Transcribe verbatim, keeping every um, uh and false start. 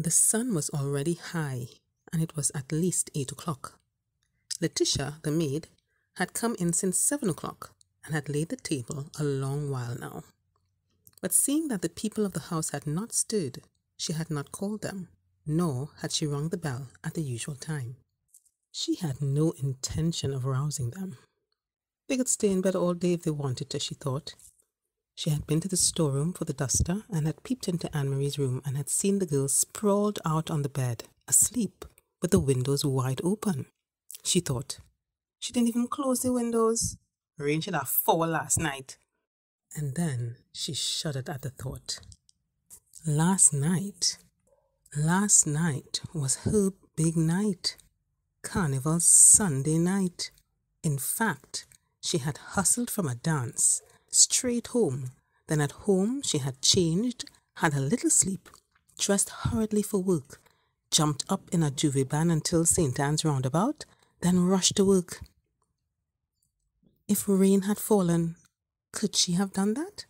The sun was already high, and it was at least eight o'clock. Letitia, the maid, had come in since seven o'clock and had laid the table a long while now. But seeing that the people of the house had not stirred, she had not called them, nor had she rung the bell at the usual time. She had no intention of rousing them. They could stay in bed all day if they wanted to, she thought. She had been to the storeroom for the duster and had peeped into Anne-Marie's room and had seen the girl sprawled out on the bed, asleep, with the windows wide open. She thought, she didn't even close the windows. Rain should have fallen last night. And then she shuddered at the thought. Last night, last night was her big night. Carnival Sunday night. In fact, she had hustled from a dance, straight home. Then at home she had changed, had a little sleep, dressed hurriedly for work, jumped up in a juve van until Saint Ann's roundabout, then rushed to work. If rain had fallen, could she have done that?